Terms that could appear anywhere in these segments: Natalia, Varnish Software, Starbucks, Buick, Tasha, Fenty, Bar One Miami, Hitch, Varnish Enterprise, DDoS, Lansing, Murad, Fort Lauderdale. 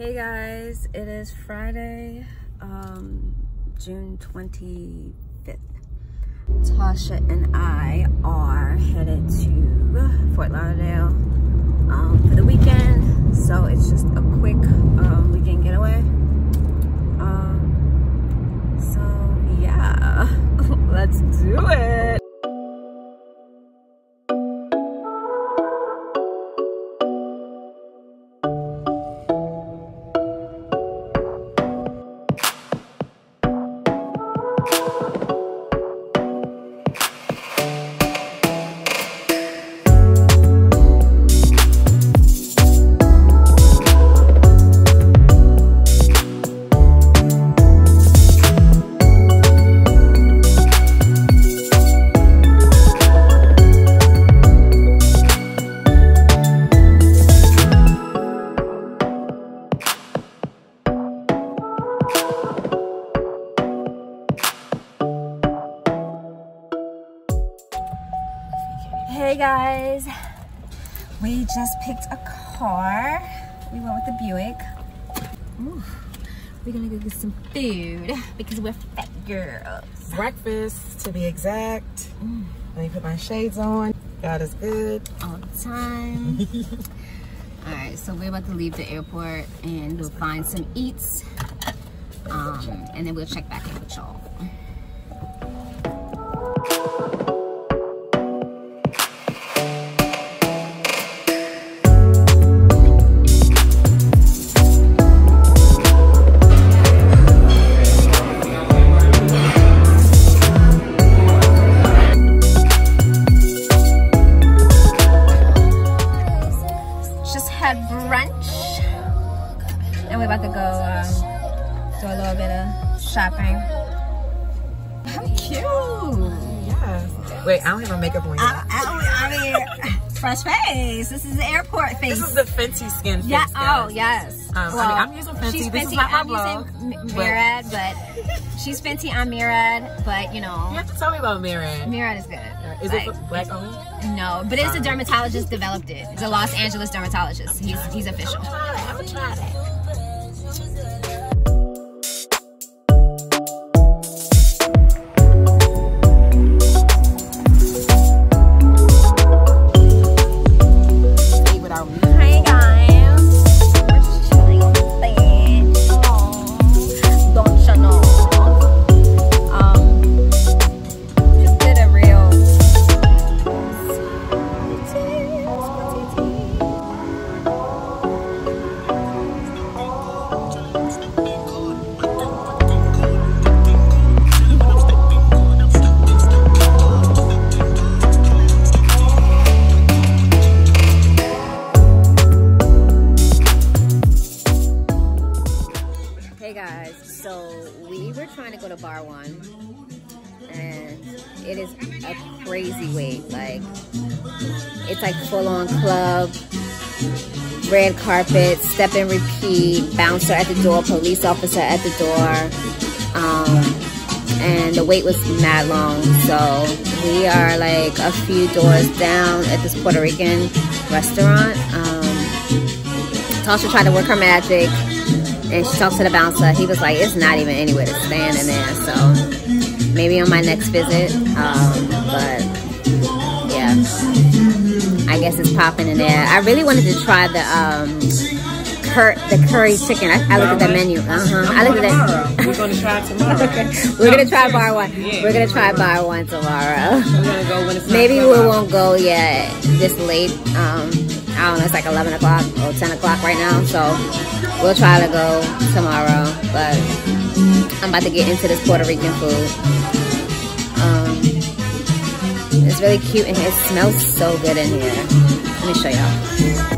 Hey guys, it is Friday, June 25th. Tasha and I are headed to Fort Lauderdale for the weekend, so it's just a quick weekend getaway. So yeah, let's do it. Hey guys, we just picked a car. We went with the Buick. Ooh, we're gonna go get some food because we're fat girls. Breakfast, to be exact. Let me put my shades on. God is good all the time. All right, so we're about to leave the airport and we'll find some eats, and then we'll check back in with y'all. Do a little bit of shopping. How cute! Yeah. Wait, I don't have my makeup on yet. I mean, fresh face. This is the airport face. This is the Fenty skin face. Yeah. Oh, yes. Well, I mean, I'm using Fenty. She's Fenty. This is not my blog. I'm using Murad, but she's Fenty. I'm Murad, but you know. You have to tell me about Murad. Murad is good. Is like, it black only? No, but it's a dermatologist developed it. It's a Los Angeles dermatologist. He's official. I would try that. Trying to go to Bar One, and it is a crazy wait. Like, it's like full-on club, red carpet, step and repeat, bouncer at the door, police officer at the door, and the wait was mad long. So we are like a few doors down at this Puerto Rican restaurant. Tasha tried to work her magic, and she talked to the bouncer. He was like, it's not even anywhere to stand in there. So maybe on my next visit. But yeah, I guess it's popping in there. I really wanted to try the curry chicken. I looked at that menu. I looked at that. We're gonna try tomorrow. We're gonna try Bar One. Yeah, we're gonna try Bar One tomorrow. We're gonna go when it's maybe we won't go yet this late. I don't know, it's like 11 o'clock or 10 o'clock right now, so we'll try to go tomorrow, but I'm about to get into this Puerto Rican food. It's really cute and it smells so good in here. Let me show y'all.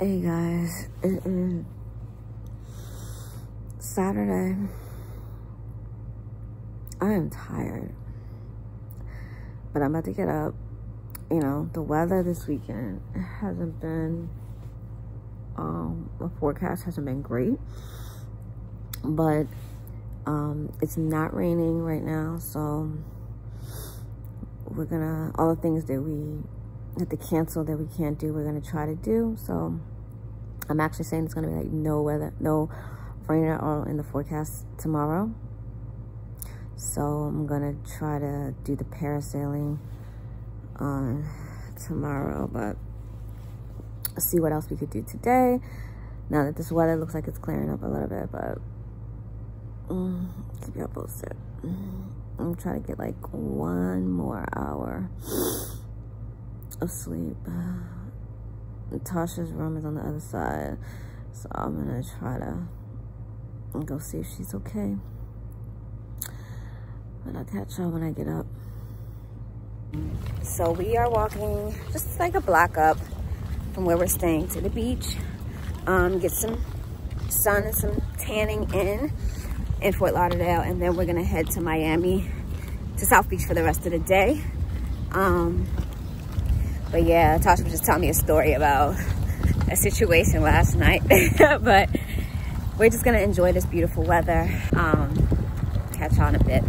Hey guys, it is Saturday. I am tired. But I'm about to get up. You know, the weather this weekend hasn't been, the forecast hasn't been great, but it's not raining right now, so we're gonna, all the things that we have to cancel that we can't do, we're gonna try to do. So I'm actually saying it's gonna be like no weather, no rain at all in the forecast tomorrow. So I'm gonna try to do the parasailing on tomorrow, but see what else we could do today now that this weather looks like it's clearing up a little bit. But keep y'all posted. I'm trying to get like 1 more hour of sleep. Tasha's room is on the other side, so I'm gonna try to go see if she's okay, but I'll catch y'all when I get up. So we are walking just like a block up from where we're staying to the beach, get some sun and some tanning in Fort Lauderdale, and then we're gonna head to Miami, to South Beach for the rest of the day. But yeah, Tasha was just telling me a story about a situation last night. But we're just gonna enjoy this beautiful weather. Catch y'all in a bit.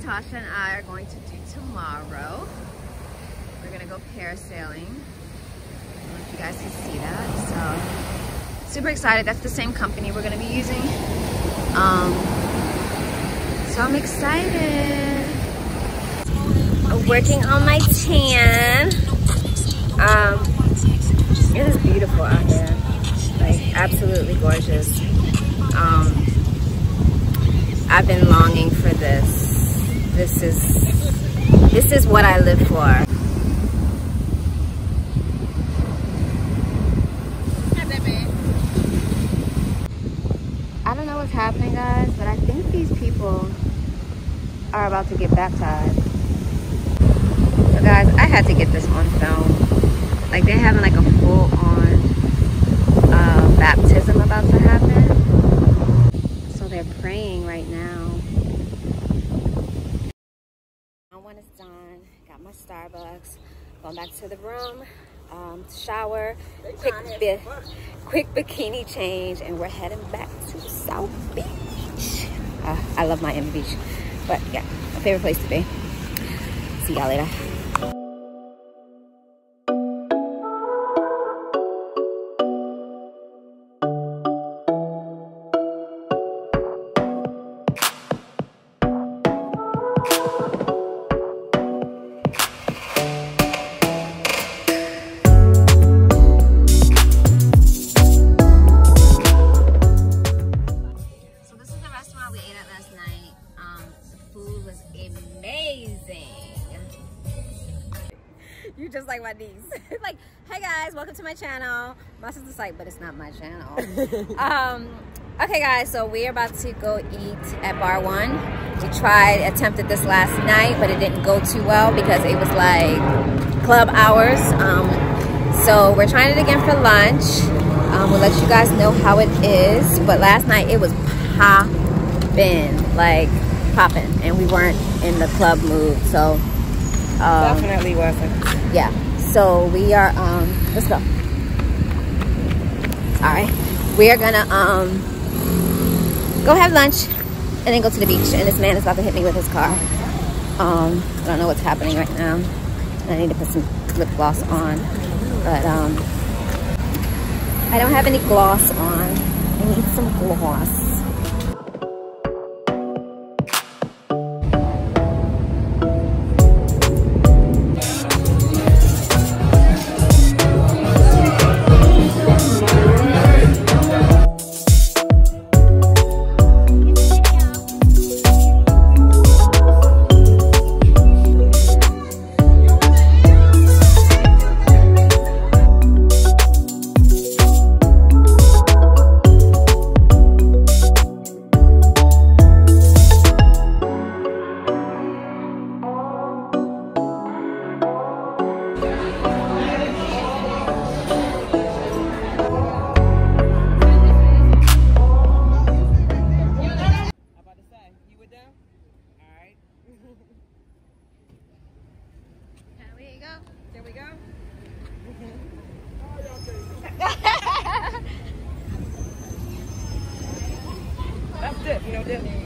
Tasha and I are going to do tomorrow. We're gonna go parasailing. I don't know if you guys can see that. So super excited. That's the same company we're gonna be using. So I'm excited. I'm working on my tan. It is beautiful out here. Like absolutely gorgeous. I've been longing for this. This is what I live for. I don't know what's happening, guys, but I think these people are about to get baptized. So guys, I had to get this on film. Like they're having like a full-on baptism about to happen. So they're praying right now. Starbucks, going back to the room, shower, quick bikini change, and we're heading back to South Beach. I love Miami Beach, but yeah, my favorite place to be. See y'all later. You just like my niece. Like, hey guys, welcome to my channel. My sister's like, but it's not my channel. Okay guys, so we're about to go eat at Bar One. We attempted this last night, but it didn't go too well because it was like club hours. So we're trying it again for lunch. We'll let you guys know how it is. But last night it was poppin', like poppin', and we weren't in the club mood, so. Definitely worth it. Yeah, so we are, let's go. Alright, we are gonna go have lunch and then go to the beach, and this man is about to hit me with his car. I don't know what's happening right now. I need to put some lip gloss on, but I don't have any gloss on. I need some gloss. That's dip, no dip. No.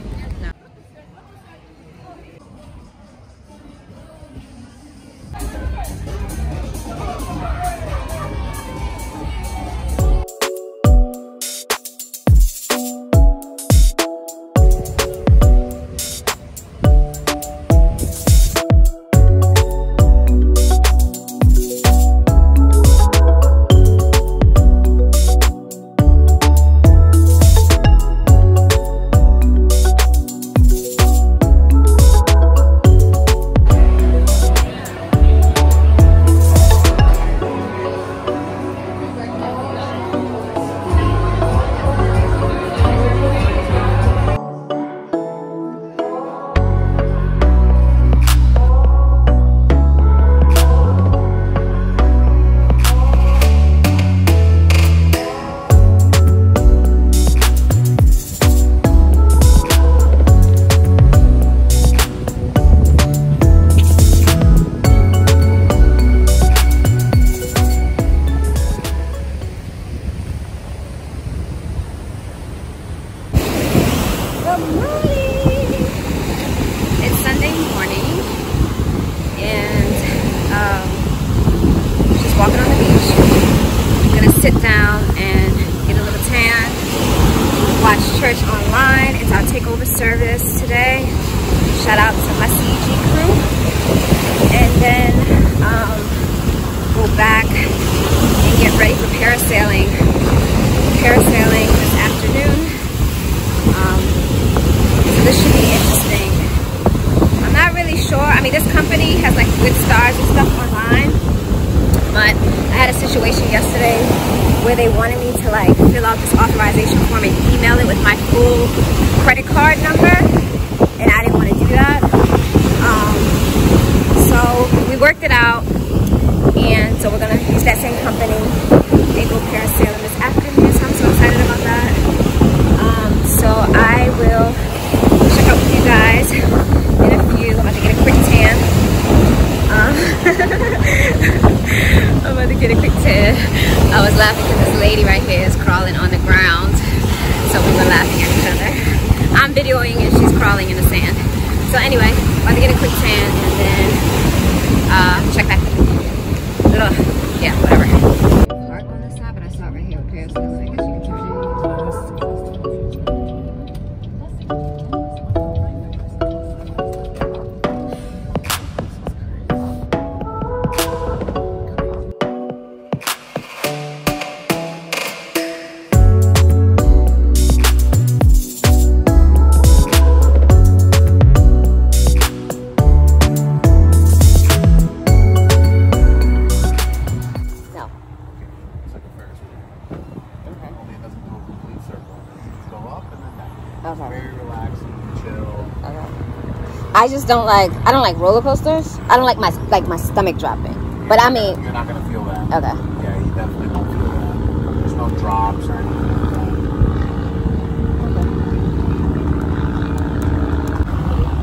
I just don't like, I don't like roller coasters. I don't like my stomach dropping. Yeah, but I mean, you're not gonna feel that. Okay. Yeah, you definitely don't feel that. There's no drops or anything.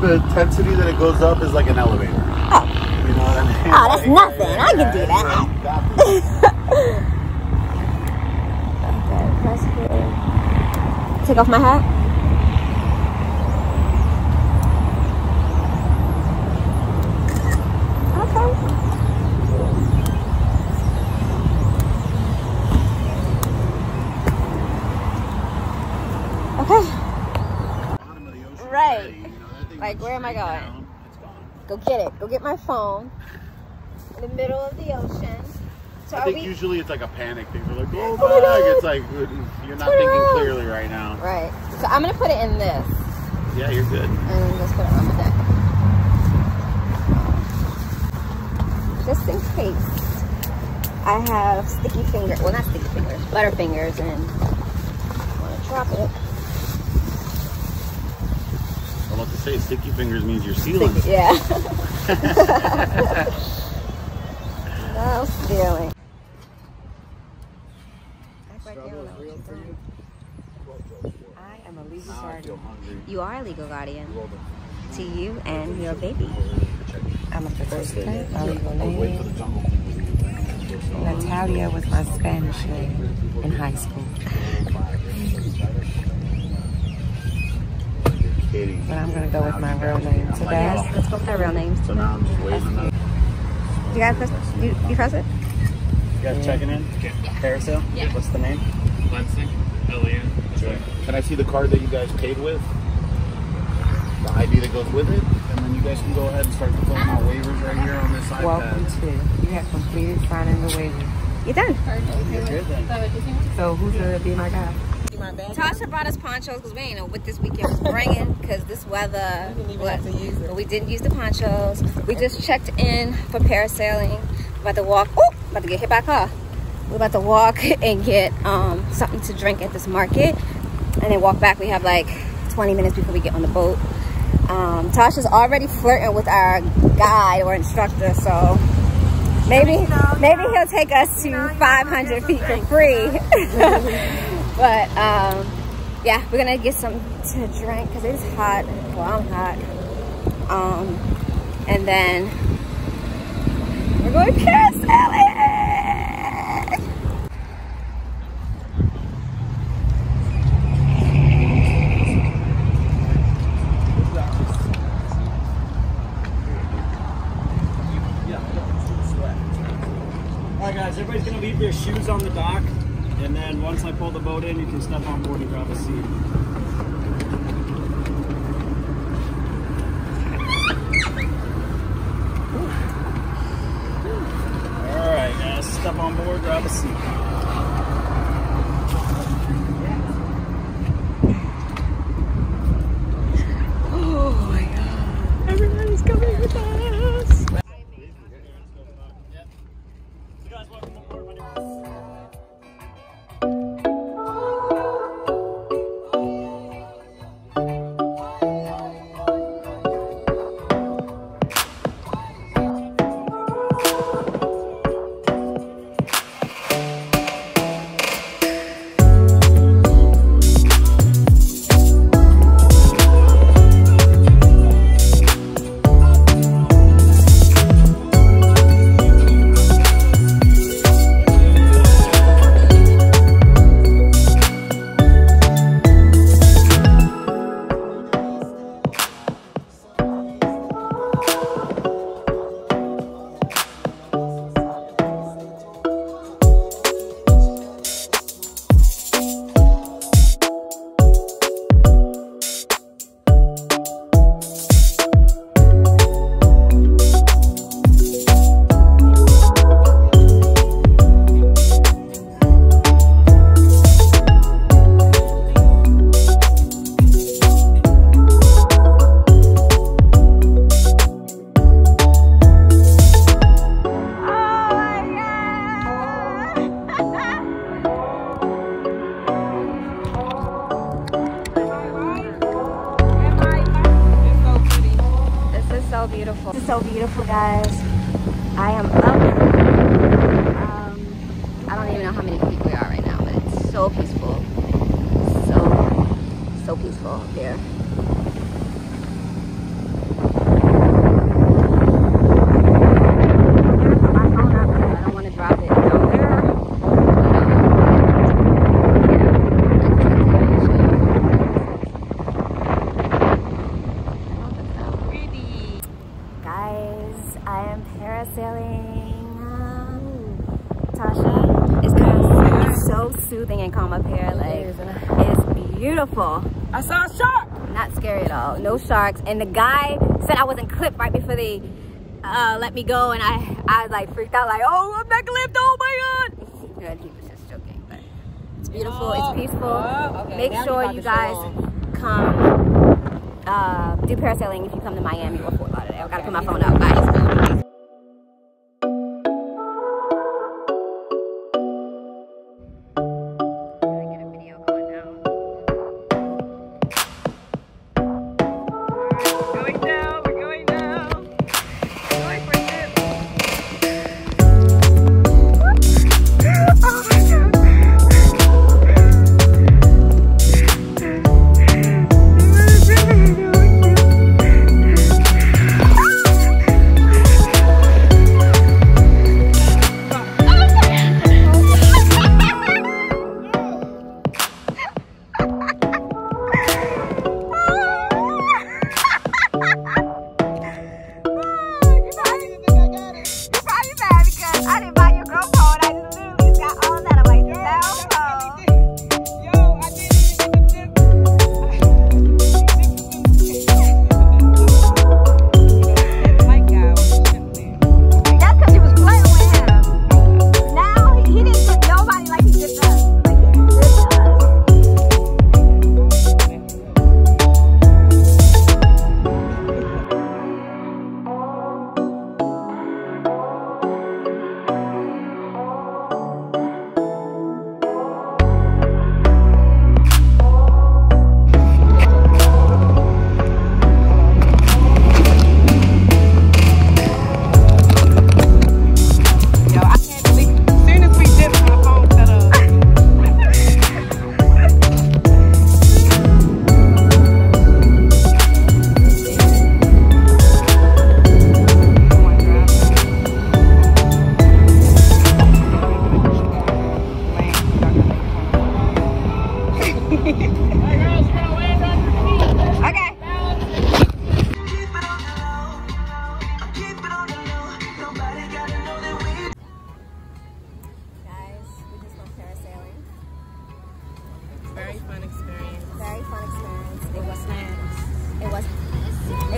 The intensity that it goes up is like an elevator. Oh. You know what I mean? Oh, that's like, nothing. Yeah, I can do that. Take off my hat. Like, where am I going? Go get it. Go get my phone. In the middle of the ocean. So I think usually it's like a panic thing. We're like, oh my God. It's like, you're not thinking clearly right now. Right. So I'm going to put it in this. Yeah, you're good. And just put it on the deck. Just in case. I have sticky fingers. Well, not sticky fingers. Butterfingers. And I want to drop it. I'm about to say sticky fingers means you're sealing. Yeah. No sealing. I am a legal guardian. You are a legal guardian to you and your baby. I'm a first type. Natalia. Natalia was my Spanish name in high school. But I'm gonna go with my real name today. Yes, let's go with our real names today. So now I'm just waiting. You guys press, you press it? You guys checking in? Parasail? Yeah. What's the name? Lansing. L-E-N. Can I see the card that you guys paid with? The ID that goes with it? And then you guys can go ahead and start filling out waivers right here on this iPad. Welcome to. You have completed signing the waiver. You're done. Perfect. You're good then. So who's gonna be my guy? Tasha brought us ponchos because we didn't know what this weekend was bringing because this weather, but we didn't use the ponchos. We just checked in for parasailing. We're about to walk. Oh, about to get hit by a car. We're about to walk and get something to drink at this market, and then walk back. We have like 20 minutes before we get on the boat. Tasha's already flirting with our guide or instructor, so maybe he'll take us to 500 feet for free. But yeah, we're gonna get something to drink because it's hot. Well, I'm hot. And then we're going parasailing. All right, guys. Everybody's gonna leave their shoes on the dock. And then once I pull the boat in, you can step on board and grab a seat. All right, guys, step on board, grab a seat. Oh my God! Everybody's coming with us. So guys, welcome aboard. Beautiful. This is so beautiful, guys. I am up. I don't even know how many feet we are right now, but it's so peaceful. So peaceful up there. Soothing and calm up here, like it's beautiful. I saw a shark. Not scary at all. No sharks. And the guy said I wasn't clipped right before they let me go, and I like freaked out, like, oh, I'm not clipped. Oh my God. Good. He was just joking, but it's beautiful. Oh, it's peaceful. Oh, okay. Make now sure you guys come do parasailing if you come to Miami or Fort Lauderdale. I gotta put my phone out, guys.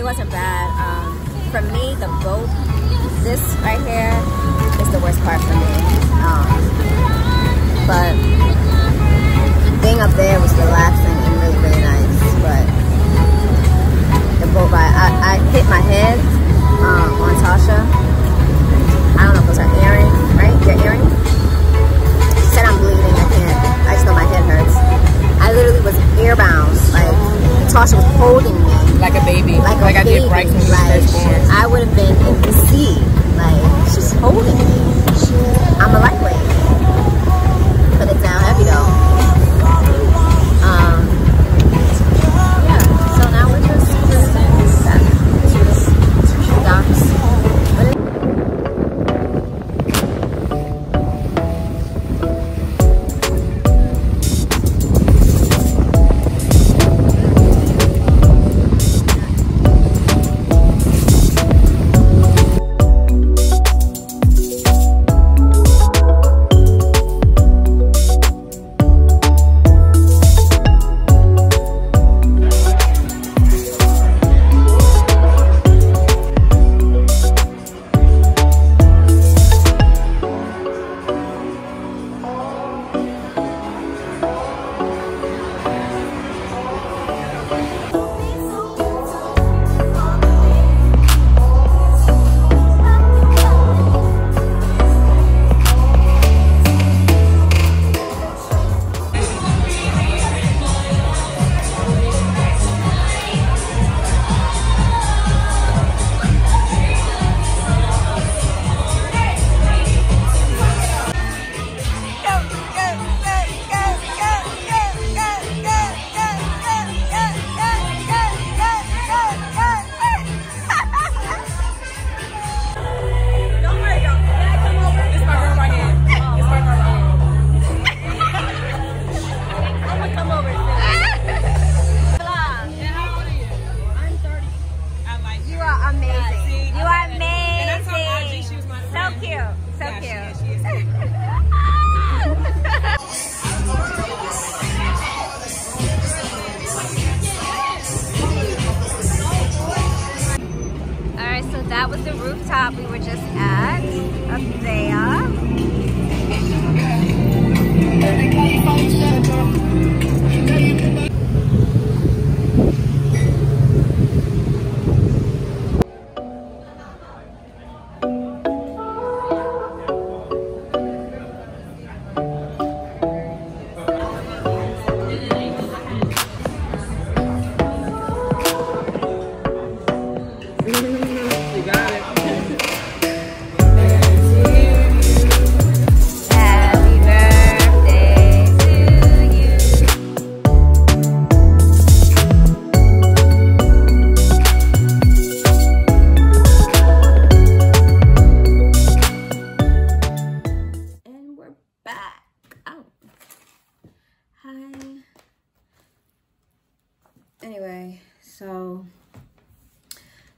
wasn't bad. For me, the boat, this right here, is the worst part for me. But being up there was relaxing and really, really nice. But the boat ride, I hit my head on Tasha. I don't know if those are earrings, right? Your earrings? She said I'm bleeding. I can't. I just know my head hurts. I literally was earbound. Like, Tasha was holding me. Like a baby. Like a baby. I did right when she was born. I would have been in the sea. Like, she's holding me. I'm a lightweight. Put it down heavy though. Yeah, so now we're just back to the docks.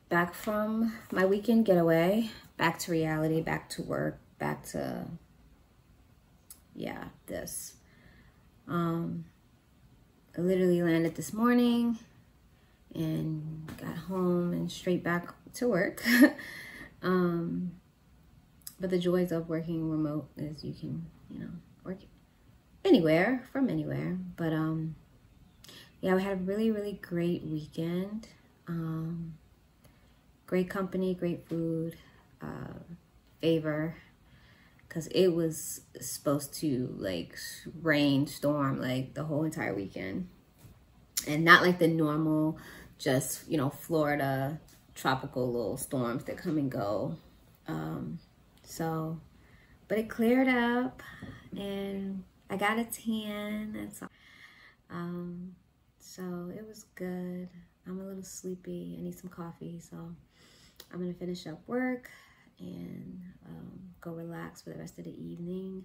Back from my weekend getaway, back to reality, back to work, back to, yeah, this. I literally landed this morning and got home and straight back to work. But the joys of working remote is you can, you know, work anywhere, from anywhere. But yeah, we had a really, really great weekend. Great company, great food, favor, because it was supposed to like rain, storm, like the whole entire weekend. And not like the normal, just, you know, Florida tropical little storms that come and go. So, but it cleared up and I got a tan and so, so it was good. I'm a little sleepy, I need some coffee, so I'm gonna finish up work and go relax for the rest of the evening.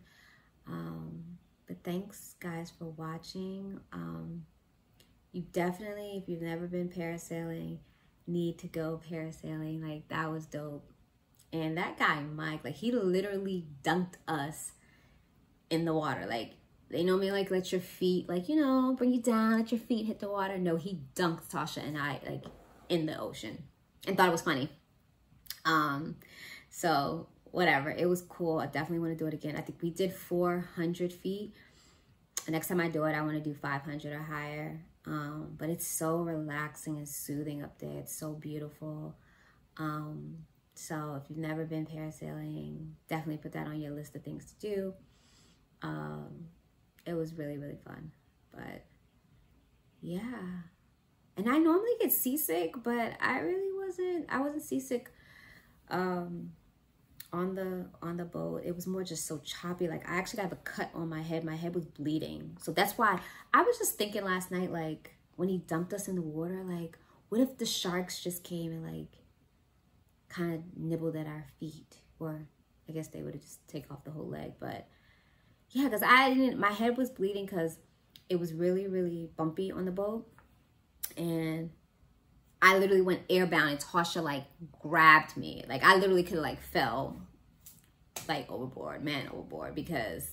But thanks guys for watching. You definitely, if you've never been parasailing, need to go parasailing. Like, that was dope. And that guy Mike, like, he literally dunked us in the water. Like, they normally like let your feet, like, you know, bring you down, let your feet hit the water. No, he dunked Tasha and I like in the ocean. and thought it was funny. So whatever, it was cool. I definitely want to do it again. I think we did 400 feet. The next time I do it, I want to do 500 or higher. But it's so relaxing and soothing up there. It's so beautiful. So if you've never been parasailing, definitely put that on your list of things to do. It was really, really fun. But yeah. And I normally get seasick, but I really wasn't. I wasn't seasick on the boat. It was more just so choppy. Like, I actually got a cut on my head. My head was bleeding. So that's why I was just thinking last night, like, when he dumped us in the water, like, what if the sharks just came and, like, kind of nibbled at our feet? Or I guess they would have just take off the whole leg. But yeah, because I didn't, my head was bleeding because it was really, really bumpy on the boat. And I literally went airbound and Tasha, like, grabbed me. Like, I literally could have, like, fell, like, overboard, man overboard, because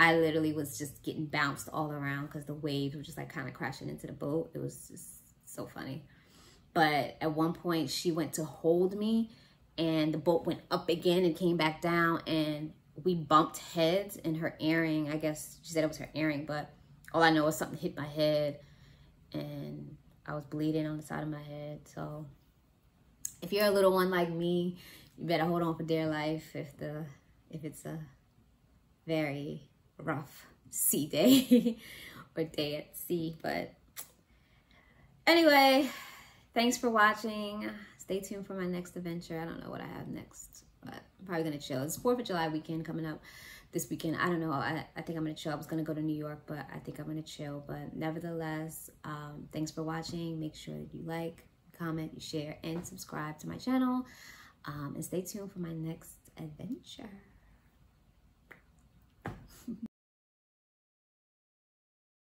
I literally was just getting bounced all around because the waves were just, like, kind of crashing into the boat. It was just so funny. But at one point, she went to hold me, and the boat went up again and came back down, and we bumped heads, and her earring, I guess, she said it was her earring, but all I know is something hit my head, and I was bleeding on the side of my head. So if you're a little one like me, you better hold on for dear life if it's a very rough sea day or day at sea. But anyway, thanks for watching. Stay tuned for my next adventure. I don't know what I have next, but I'm probably gonna chill. It's 4th of July weekend coming up this weekend. I don't know. I think I'm gonna chill. I was gonna go to New York, but I think I'm gonna chill. But nevertheless, thanks for watching. Make sure that you like, comment, you share, and subscribe to my channel. And stay tuned for my next adventure.